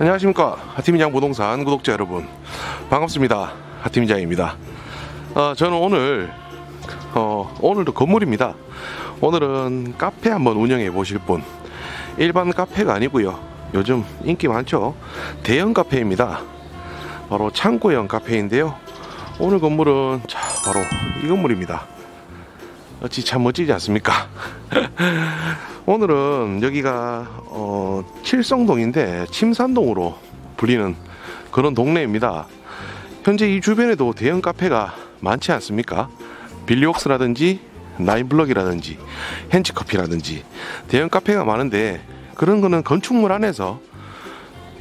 안녕하십니까, 하팀이장 부동산 구독자 여러분 반갑습니다. 하팀이장입니다. 저는 오늘 오늘도 건물입니다. 오늘은 카페 한번 운영해 보실 분, 일반 카페가 아니고요, 요즘 인기 많죠, 대형 카페입니다. 바로 창고형 카페인데요, 오늘 건물은 바로 이 건물입니다. 어찌 참 멋지지 않습니까? 오늘은 여기가 칠성동인데 침산동으로 불리는 그런 동네입니다. 현재 이 주변에도 대형 카페가 많지 않습니까? 빌리옥스라든지 나인블럭이라든지 헨치커피라든지 대형 카페가 많은데, 그런 거는 건축물 안에서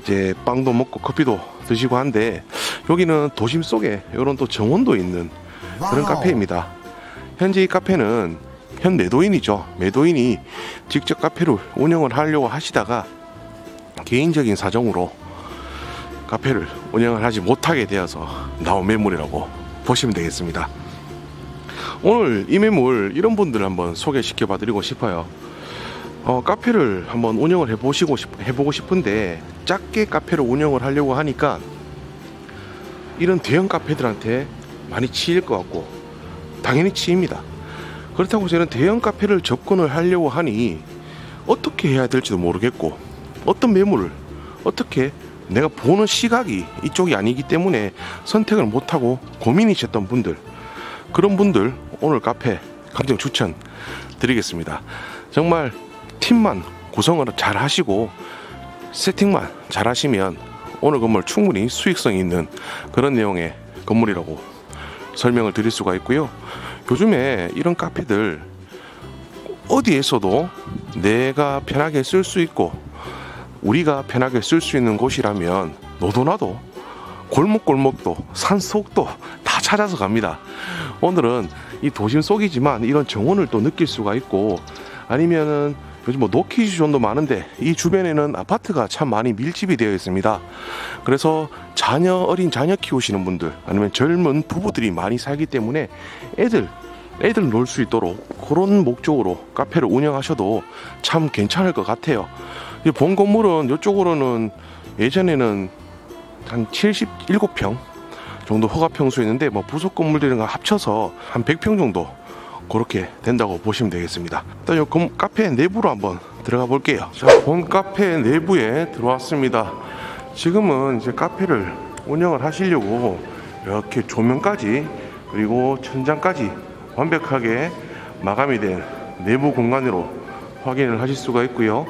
이제 빵도 먹고 커피도 드시고 한데, 여기는 도심 속에 이런 또 정원도 있는 그런 카페입니다. 현재 이 카페는 현 매도인이죠. 매도인이 직접 카페를 운영을 하려고 하시다가 개인적인 사정으로 카페를 운영을 하지 못하게 되어서 나온 매물이라고 보시면 되겠습니다. 오늘 이 매물 이런 분들 한번 소개시켜 봐 드리고 싶어요. 카페를 한번 운영을 해보고 싶은데, 작게 카페를 운영을 하려고 하니까 이런 대형 카페들한테 많이 치일 것 같고, 당연히 치입니다. 그렇다고 저는 대형 카페를 접근을 하려고 하니 어떻게 해야 될지도 모르겠고, 어떤 매물을 어떻게, 내가 보는 시각이 이쪽이 아니기 때문에 선택을 못하고 고민이셨던 분들, 그런 분들 오늘 카페 강력 추천 드리겠습니다. 정말 팀만 구성을 잘 하시고 세팅만 잘 하시면 오늘 건물 충분히 수익성이 있는 그런 내용의 건물이라고 설명을 드릴 수가 있고요. 요즘에 이런 카페들 어디에서도 내가 편하게 쓸 수 있고 우리가 편하게 쓸 수 있는 곳이라면 너도나도 골목골목도 산속도 다 찾아서 갑니다. 오늘은 이 도심 속이지만 이런 정원을 또 느낄 수가 있고, 아니면은 요즘 뭐 노키즈존도 많은데 이 주변에는 아파트가 참 많이 밀집이 되어 있습니다. 그래서 어린 자녀 키우시는 분들, 아니면 젊은 부부들이 많이 살기 때문에 애들 놀 수 있도록 그런 목적으로 카페를 운영하셔도 참 괜찮을 것 같아요. 이 본 건물은 이쪽으로는 예전에는 한 77평 정도 허가 평수였는데, 뭐 부속 건물들과 합쳐서 한 100평 정도 그렇게 된다고 보시면 되겠습니다. 일단 요 카페 내부로 한번 들어가 볼게요. 자, 본 카페 내부에 들어왔습니다. 지금은 이제 카페를 운영을 하시려고 이렇게 조명까지 그리고 천장까지 완벽하게 마감이 된 내부 공간으로 확인을 하실 수가 있고요.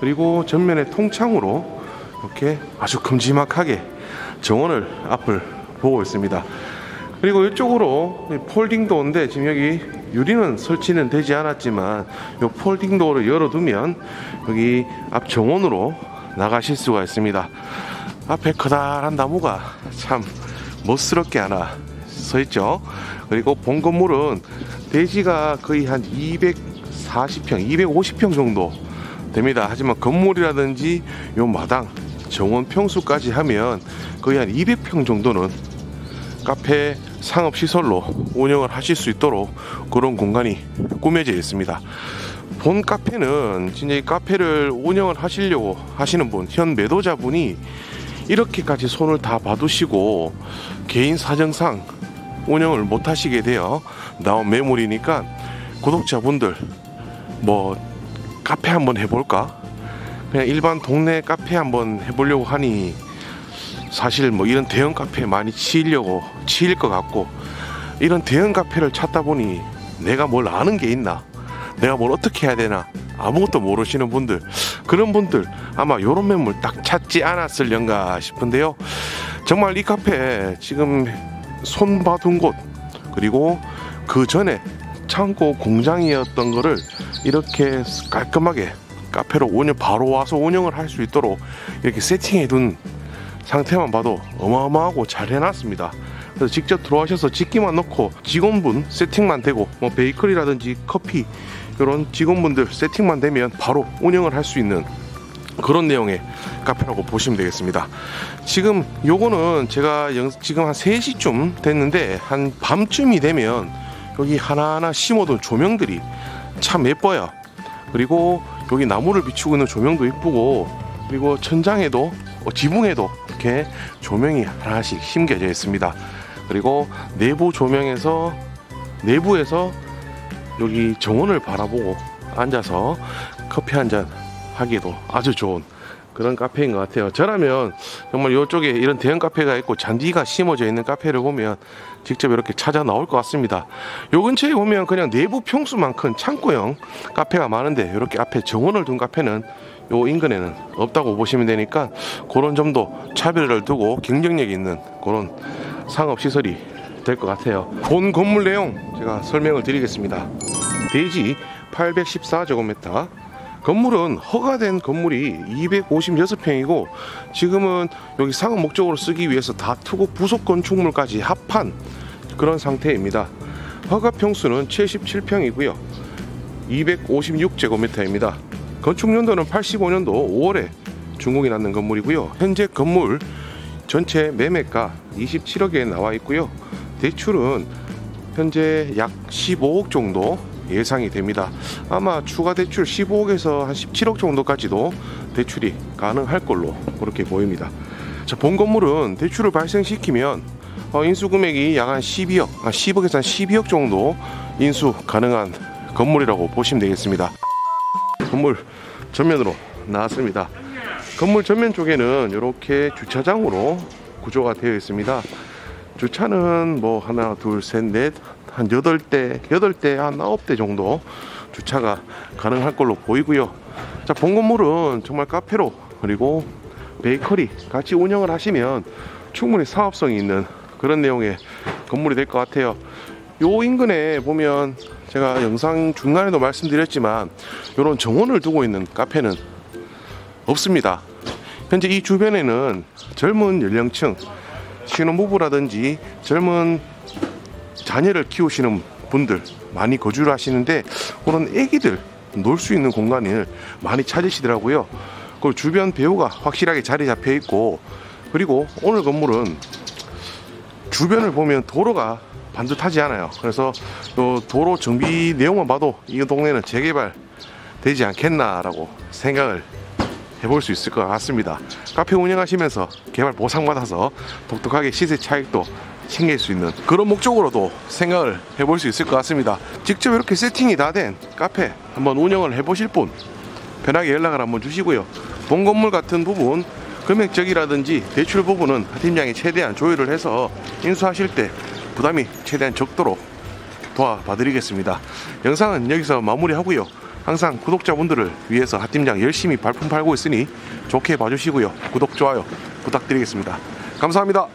그리고 전면에 통창으로 이렇게 아주 큼지막하게 정원을 앞을 보고 있습니다. 그리고 이쪽으로 폴딩 도어인데, 지금 여기 유리는 설치는 되지 않았지만 이 폴딩 도어를 열어두면 여기 앞 정원으로 나가실 수가 있습니다. 앞에 커다란 나무가 참 멋스럽게 하나 서 있죠. 그리고 본 건물은 대지가 거의 한 240평, 250평 정도 됩니다. 하지만 건물이라든지 요 마당, 정원 평수까지 하면 거의 한 200평 정도는 카페 상업시설로 운영을 하실 수 있도록 그런 공간이 꾸며져 있습니다. 본 카페는 진짜 이 카페를 운영을 하시려고 하시는 분, 현 매도자분이 이렇게까지 손을 다 봐두시고 개인 사정상 운영을 못 하시게 돼요. 나온 매물이니까 구독자분들 뭐 카페 한번 해볼까? 그냥 일반 동네 카페 한번 해보려고 하니 사실 뭐 이런 대형 카페 많이 치일 것 같고, 이런 대형 카페를 찾다 보니 내가 뭘 아는 게 있나, 내가 뭘 어떻게 해야 되나 아무것도 모르시는 분들, 그런 분들 아마 이런 매물 딱 찾지 않았을련가 싶은데요. 정말 이 카페 지금 손 봐둔 곳, 그리고 그 전에 창고 공장이었던 거를 이렇게 깔끔하게 카페로 바로 와서 운영을 할 수 있도록 이렇게 세팅해 둔 상태만 봐도 어마어마하고 잘 해놨습니다. 그래서 직접 들어와셔서 직기만 넣고 직원분 세팅만 되고, 뭐 베이커리라든지 커피 이런 직원분들 세팅만 되면 바로 운영을 할 수 있는 그런 내용의 카페라고 보시면 되겠습니다. 지금 요거는 제가 지금 한 3시쯤 됐는데, 한 밤쯤이 되면 여기 하나하나 심어둔 조명들이 참 예뻐요. 그리고 여기 나무를 비추고 있는 조명도 예쁘고, 그리고 천장에도 지붕에도 이렇게 조명이 하나씩 심겨져 있습니다. 그리고 내부 조명에서 내부에서 여기 정원을 바라보고 앉아서 커피 한잔 하기도 아주 좋은 그런 카페인 것 같아요. 저라면 정말 이쪽에 이런 대형 카페가 있고 잔디가 심어져 있는 카페를 보면 직접 이렇게 찾아 나올 것 같습니다. 요 근처에 보면 그냥 내부 평수만 큼 창고형 카페가 많은데 이렇게 앞에 정원을 둔 카페는 요 인근에는 없다고 보시면 되니까 그런 점도 차별을 두고 경쟁력 있는 그런 상업시설이 될 것 같아요. 본 건물 내용 제가 설명을 드리겠습니다. 대지 814제곱미터, 건물은 허가된 건물이 256평이고 지금은 여기 상업 목적으로 쓰기 위해서 다투고 부속 건축물까지 합한 그런 상태입니다. 허가 평수는 77평이고요 256제곱미터입니다 건축연도는 85년도 5월에 준공이 났는 건물이고요, 현재 건물 전체 매매가 27억에 나와 있고요, 대출은 현재 약 15억 정도 예상이 됩니다. 아마 추가 대출 15억에서 한 17억 정도까지도 대출이 가능할 걸로 그렇게 보입니다. 자, 본 건물은 대출을 발생시키면 인수금액이 약 한 10억에서 한 12억 정도 인수 가능한 건물이라고 보시면 되겠습니다. 건물 전면으로 나왔습니다. 건물 전면 쪽에는 이렇게 주차장으로 구조가 되어 있습니다. 주차는 뭐 하나, 둘, 셋, 넷, 한 8대, 한 9대 정도 주차가 가능할 걸로 보이고요. 자, 본 건물은 정말 카페로 그리고 베이커리 같이 운영을 하시면 충분히 사업성이 있는 그런 내용의 건물이 될 것 같아요. 요 인근에 보면 제가 영상 중간에도 말씀드렸지만 이런 정원을 두고 있는 카페는 없습니다. 현재 이 주변에는 젊은 연령층, 신혼부부라든지 젊은 자녀를 키우시는 분들 많이 거주를 하시는데 그런 애기들 놀 수 있는 공간을 많이 찾으시더라고요. 그리고 주변 배우가 확실하게 자리 잡혀 있고, 그리고 오늘 건물은 주변을 보면 도로가 반듯하지 않아요. 그래서 또 도로 정비 내용만 봐도 이 동네는 재개발 되지 않겠나라고 생각을 해볼 수 있을 것 같습니다. 카페 운영하시면서 개발 보상받아서 독특하게 시세 차익도 챙길 수 있는 그런 목적으로도 생각을 해볼 수 있을 것 같습니다. 직접 이렇게 세팅이 다 된 카페 한번 운영을 해보실 분 편하게 연락을 한번 주시고요. 본 건물 같은 부분 금액적이라든지 대출 부분은 팀장이 최대한 조율을 해서 인수하실 때 부담이 최대한 적도록 도와봐 드리겠습니다. 영상은 여기서 마무리하고요. 항상 구독자분들을 위해서 핫팀장 열심히 발품 팔고 있으니 좋게 봐주시고요. 구독, 좋아요 부탁드리겠습니다. 감사합니다.